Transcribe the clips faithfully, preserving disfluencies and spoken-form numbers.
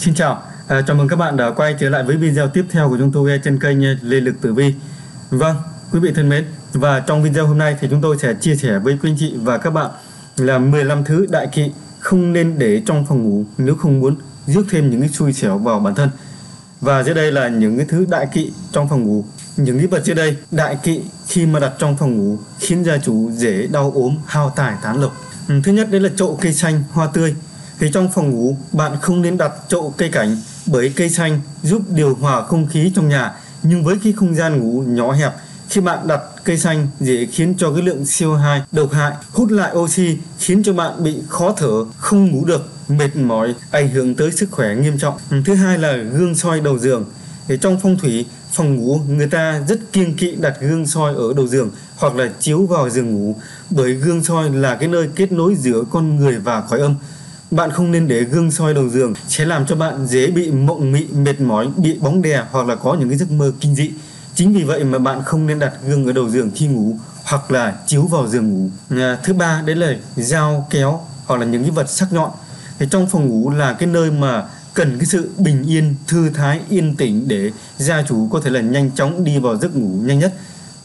Xin chào, à, chào mừng các bạn đã quay trở lại với video tiếp theo của chúng tôi trên kênh Lê Lực Tử Vi. Vâng, quý vị thân mến, và trong video hôm nay thì chúng tôi sẽ chia sẻ với quý anh chị và các bạn là mười lăm thứ đại kỵ không nên để trong phòng ngủ nếu không muốn rước thêm những cái xui xẻo vào bản thân. Và dưới đây là những cái thứ đại kỵ trong phòng ngủ, những cái vật dưới đây đại kỵ khi mà đặt trong phòng ngủ khiến gia chủ dễ đau ốm, hao tài tán lộc. Thứ nhất đấy là chậu cây xanh, hoa tươi. Thì trong phòng ngủ bạn không nên đặt chậu cây cảnh, bởi cây xanh giúp điều hòa không khí trong nhà, nhưng với cái không gian ngủ nhỏ hẹp, khi bạn đặt cây xanh dễ khiến cho cái lượng C O hai độc hại hút lại oxy, khiến cho bạn bị khó thở, không ngủ được, mệt mỏi, ảnh hưởng tới sức khỏe nghiêm trọng. Thứ hai là gương soi đầu giường. Thì trong phong thủy phòng ngủ, người ta rất kiêng kỵ đặt gương soi ở đầu giường hoặc là chiếu vào giường ngủ, bởi gương soi là cái nơi kết nối giữa con người và cõi âm. Bạn không nên để gương soi đầu giường, sẽ làm cho bạn dễ bị mộng mị, mệt mỏi, bị bóng đè hoặc là có những cái giấc mơ kinh dị. Chính vì vậy mà bạn không nên đặt gương ở đầu giường khi ngủ hoặc là chiếu vào giường ngủ. À, thứ ba đấy là dao kéo hoặc là những cái vật sắc nhọn. Thì trong phòng ngủ là cái nơi mà cần cái sự bình yên, thư thái, yên tĩnh để gia chủ có thể là nhanh chóng đi vào giấc ngủ nhanh nhất.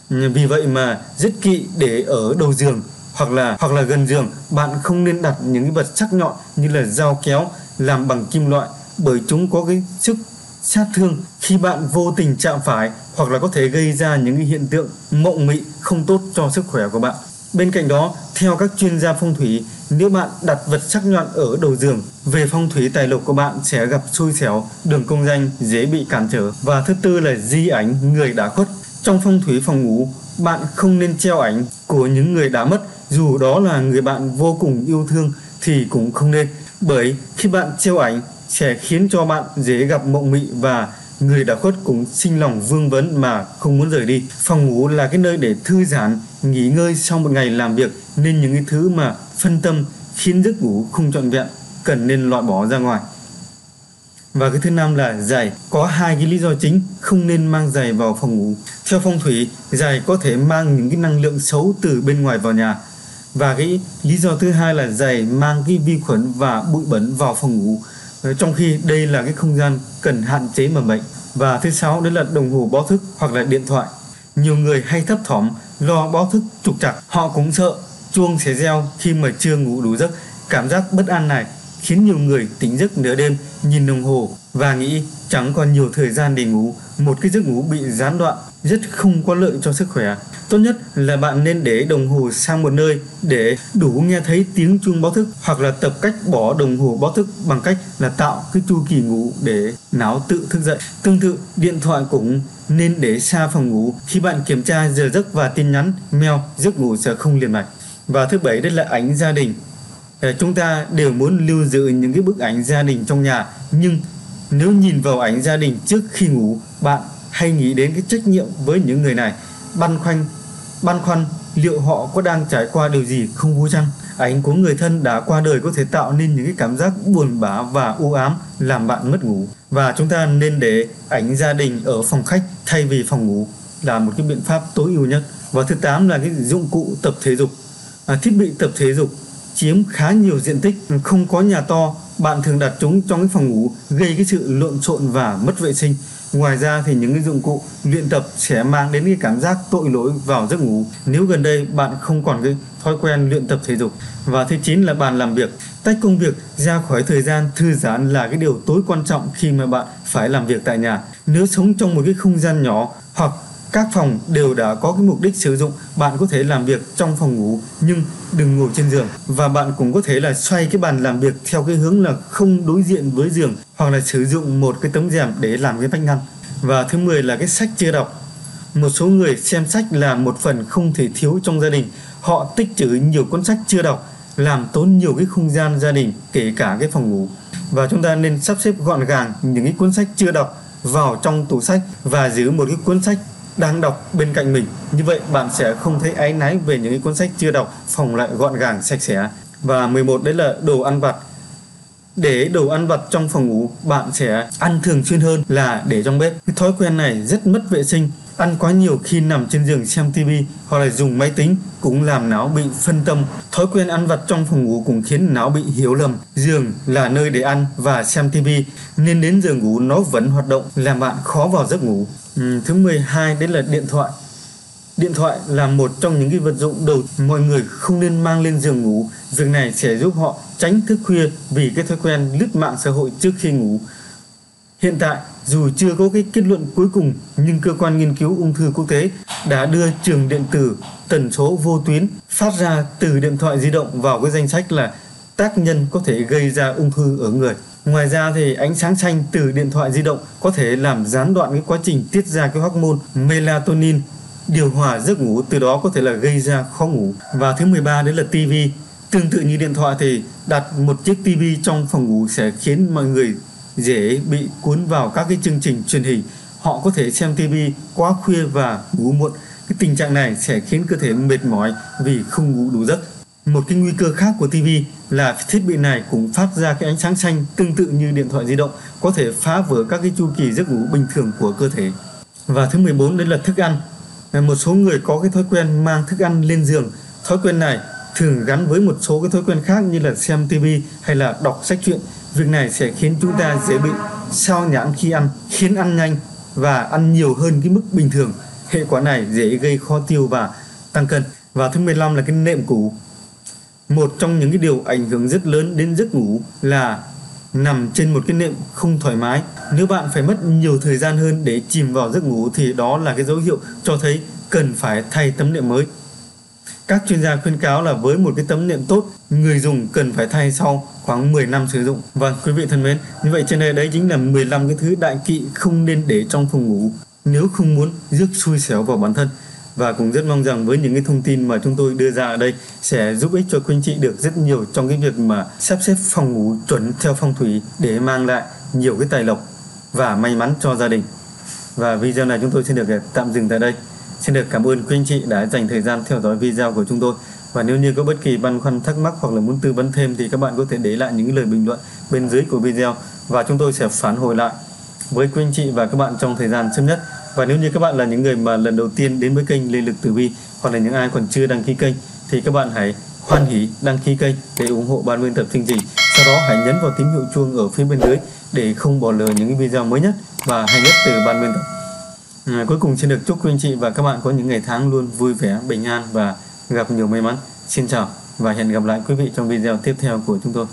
À, vì vậy mà rất kỵ để ở đầu giường hoặc là hoặc là gần giường. Bạn không nên đặt những cái vật sắc nhọn như là dao kéo làm bằng kim loại, bởi chúng có cái sức sát thương khi bạn vô tình chạm phải, hoặc là có thể gây ra những cái hiện tượng mộng mị không tốt cho sức khỏe của bạn. Bên cạnh đó, theo các chuyên gia phong thủy, nếu bạn đặt vật sắc nhọn ở đầu giường, về phong thủy tài lộc của bạn sẽ gặp xui xẻo, đường công danh dễ bị cản trở. Và thứ tư là di ảnh người đã khuất. Trong phong thủy phòng ngủ, bạn không nên treo ảnh của những người đã mất, dù đó là người bạn vô cùng yêu thương thì cũng không nên, bởi khi bạn treo ảnh sẽ khiến cho bạn dễ gặp mộng mị và người đã khuất cũng sinh lòng vương vấn mà không muốn rời đi. Phòng ngủ là cái nơi để thư giãn, nghỉ ngơi sau một ngày làm việc, nên những cái thứ mà phân tâm khiến giấc ngủ không trọn vẹn cần nên loại bỏ ra ngoài. Và cái thứ năm là giày. Có hai cái lý do chính không nên mang giày vào phòng ngủ. Theo phong thủy, giày có thể mang những cái năng lượng xấu từ bên ngoài vào nhà. Và cái lý do thứ hai là giày mang cái vi khuẩn và bụi bẩn vào phòng ngủ, trong khi đây là cái không gian cần hạn chế mầm bệnh. Và thứ sáu đấy là đồng hồ báo thức hoặc là điện thoại. Nhiều người hay thấp thỏm lo báo thức trục trặc, họ cũng sợ chuông sẽ reo khi mà chưa ngủ đủ giấc. Cảm giác bất an này khiến nhiều người tỉnh giấc nửa đêm, nhìn đồng hồ và nghĩ chẳng còn nhiều thời gian để ngủ, một cái giấc ngủ bị gián đoạn rất không có lợi cho sức khỏe. Tốt nhất là bạn nên để đồng hồ sang một nơi để đủ nghe thấy tiếng chuông báo thức, hoặc là tập cách bỏ đồng hồ báo thức bằng cách là tạo cái chu kỳ ngủ để não tự thức dậy. Tương tự, điện thoại cũng nên để xa phòng ngủ. Khi bạn kiểm tra giờ giấc và tin nhắn, mail, giấc ngủ sẽ không liền mạch. Và thứ bảy đây là ảnh gia đình. Chúng ta đều muốn lưu giữ những cái bức ảnh gia đình trong nhà, nhưng nếu nhìn vào ảnh gia đình trước khi ngủ, bạn hay nghĩ đến cái trách nhiệm với những người này, băn khoăn băn khoăn liệu họ có đang trải qua điều gì không vui chăng. Ảnh của người thân đã qua đời có thể tạo nên những cái cảm giác buồn bã và u ám, làm bạn mất ngủ. Và chúng ta nên để ảnh gia đình ở phòng khách thay vì phòng ngủ là một cái biện pháp tối ưu nhất. Và thứ tám là cái dụng cụ tập thể dục. À, thiết bị tập thể dục chiếm khá nhiều diện tích, không có nhà to, bạn thường đặt chúng trong cái phòng ngủ, gây cái sự lộn xộn và mất vệ sinh. Ngoài ra thì những cái dụng cụ luyện tập sẽ mang đến cái cảm giác tội lỗi vào giấc ngủ, nếu gần đây bạn không còn cái thói quen luyện tập thể dục. Và thứ chín là bàn làm việc. Tách công việc ra khỏi thời gian thư giãn là cái điều tối quan trọng khi mà bạn phải làm việc tại nhà. Nếu sống trong một cái không gian nhỏ hoặc các phòng đều đã có cái mục đích sử dụng, bạn có thể làm việc trong phòng ngủ nhưng đừng ngồi trên giường. Và bạn cũng có thể là xoay cái bàn làm việc theo cái hướng là không đối diện với giường, hoặc là sử dụng một cái tấm rèm để làm cái vách ngăn. Và thứ mười là cái sách chưa đọc. Một số người xem sách là một phần không thể thiếu trong gia đình. Họ tích trữ nhiều cuốn sách chưa đọc, làm tốn nhiều cái không gian gia đình, kể cả cái phòng ngủ. Và chúng ta nên sắp xếp gọn gàng những cái cuốn sách chưa đọc vào trong tủ sách và giữ một cái cuốn sách đang đọc bên cạnh mình. Như vậy bạn sẽ không thấy áy náy về những cuốn sách chưa đọc, phòng lại gọn gàng sạch sẽ. Và mười một đấy là đồ ăn vặt. Để đồ ăn vặt trong phòng ngủ, bạn sẽ ăn thường xuyên hơn là để trong bếp. Cái thói quen này rất mất vệ sinh Ăn quá nhiều khi nằm trên giường xem tivi hoặc là dùng máy tính cũng làm não bị phân tâm. Thói quen ăn vặt trong phòng ngủ cũng khiến não bị hiểu lầm giường là nơi để ăn và xem tivi, nên đến giờ ngủ nó vẫn hoạt động, làm bạn khó vào giấc ngủ. Ừ, thứ mười hai đấy là điện thoại. Điện thoại là một trong những cái vật dụng đầu mọi người không nên mang lên giường ngủ. Việc này sẽ giúp họ tránh thức khuya vì cái thói quen lướt mạng xã hội trước khi ngủ. Hiện tại, dù chưa có cái kết luận cuối cùng, nhưng cơ quan nghiên cứu ung thư quốc tế đã đưa trường điện tử tần số vô tuyến phát ra từ điện thoại di động vào cái danh sách là tác nhân có thể gây ra ung thư ở người. Ngoài ra thì ánh sáng xanh từ điện thoại di động có thể làm gián đoạn cái quá trình tiết ra cái hormone melatonin điều hòa giấc ngủ, từ đó có thể là gây ra khó ngủ. Và thứ mười ba đấy là tivi. Tương tự như điện thoại thì đặt một chiếc tivi trong phòng ngủ sẽ khiến mọi người dễ bị cuốn vào các cái chương trình truyền hình. Họ có thể xem tivi quá khuya và ngủ muộn. Cái tình trạng này sẽ khiến cơ thể mệt mỏi vì không ngủ đủ giấc. Một cái nguy cơ khác của tivi là thiết bị này cũng phát ra cái ánh sáng xanh tương tự như điện thoại di động, có thể phá vỡ các cái chu kỳ giấc ngủ bình thường của cơ thể. Và thứ mười bốn đấy là thức ăn. Một số người có cái thói quen mang thức ăn lên giường. Thói quen này thường gắn với một số cái thói quen khác như là xem tivi hay là đọc sách truyện. Việc này sẽ khiến chúng ta dễ bị sao nhãn khi ăn, khiến ăn nhanh và ăn nhiều hơn cái mức bình thường. Hệ quả này dễ gây khó tiêu và tăng cân. Và thứ mười lăm là cái nệm cũ. Một trong những cái điều ảnh hưởng rất lớn đến giấc ngủ là nằm trên một cái nệm không thoải mái. Nếu bạn phải mất nhiều thời gian hơn để chìm vào giấc ngủ thì đó là cái dấu hiệu cho thấy cần phải thay tấm nệm mới. Các chuyên gia khuyến cáo là với một cái tấm nệm tốt, người dùng cần phải thay sau khoảng mười năm sử dụng. Và quý vị thân mến, như vậy trên đây đấy chính là mười lăm cái thứ đại kỵ không nên để trong phòng ngủ nếu không muốn rước xui xẻo vào bản thân. Và cũng rất mong rằng với những cái thông tin mà chúng tôi đưa ra ở đây sẽ giúp ích cho quý anh chị được rất nhiều trong cái việc mà sắp xếp phòng ngủ chuẩn theo phong thủy để mang lại nhiều cái tài lộc và may mắn cho gia đình. Và video này chúng tôi xin được tạm dừng tại đây. Xin được cảm ơn quý anh chị đã dành thời gian theo dõi video của chúng tôi. Và nếu như có bất kỳ băn khoăn thắc mắc hoặc là muốn tư vấn thêm thì các bạn có thể để lại những lời bình luận bên dưới của video và chúng tôi sẽ phản hồi lại với quý anh chị và các bạn trong thời gian sớm nhất. Và nếu như các bạn là những người mà lần đầu tiên đến với kênh Lê Lực Tử Vi hoặc là những ai còn chưa đăng ký kênh thì các bạn hãy hoan hỉ đăng ký kênh để ủng hộ ban biên tập chương trình. Sau đó hãy nhấn vào tín hiệu chuông ở phía bên dưới để không bỏ lỡ những video mới nhất và hay nhất từ ban biên tập. À, cuối cùng xin được chúc quý anh chị và các bạn có những ngày tháng luôn vui vẻ, bình an và gặp nhiều may mắn. Xin chào và hẹn gặp lại quý vị trong video tiếp theo của chúng tôi.